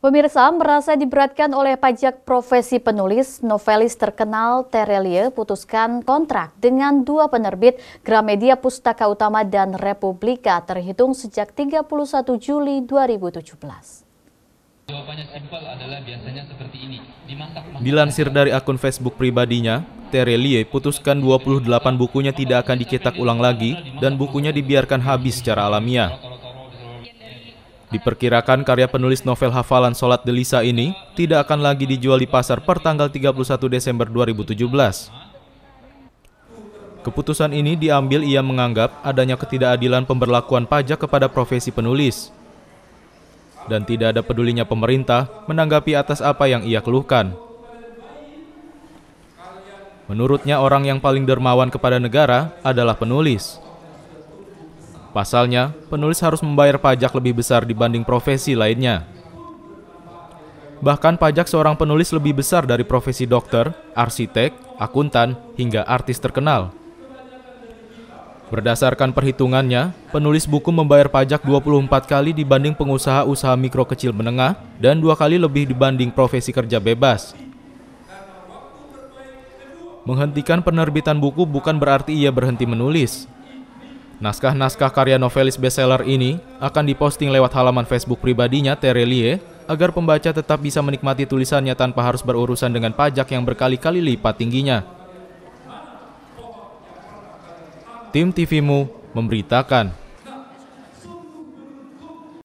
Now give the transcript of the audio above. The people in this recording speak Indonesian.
Pemirsa, merasa diberatkan oleh pajak profesi penulis, novelis terkenal Tere Liye putuskan kontrak dengan dua penerbit Gramedia Pustaka Utama dan Republika terhitung sejak 31 Juli 2017. Jawabannya simpel adalah biasanya seperti ini. Dilansir dari akun Facebook pribadinya, Tere Liye putuskan 28 bukunya tidak akan dicetak ulang lagi dan bukunya dibiarkan habis secara alamiah. Diperkirakan karya penulis novel Hafalan Salat Delisa ini tidak akan lagi dijual di pasar per tanggal 31 Desember 2017. Keputusan ini diambil ia menganggap adanya ketidakadilan pemberlakuan pajak kepada profesi penulis. Dan tidak ada pedulinya pemerintah menanggapi atas apa yang ia keluhkan. Menurutnya orang yang paling dermawan kepada negara adalah penulis. Pasalnya, penulis harus membayar pajak lebih besar dibanding profesi lainnya. Bahkan pajak seorang penulis lebih besar dari profesi dokter, arsitek, akuntan, hingga artis terkenal. Berdasarkan perhitungannya, penulis buku membayar pajak 24 kali dibanding pengusaha usaha mikro kecil menengah dan 2 kali lebih dibanding profesi kerja bebas. Menghentikan penerbitan buku bukan berarti ia berhenti menulis. Naskah-naskah karya novelis bestseller ini akan diposting lewat halaman Facebook pribadinya Tere Liye agar pembaca tetap bisa menikmati tulisannya tanpa harus berurusan dengan pajak yang berkali-kali lipat tingginya. Tim tvMu memberitakan.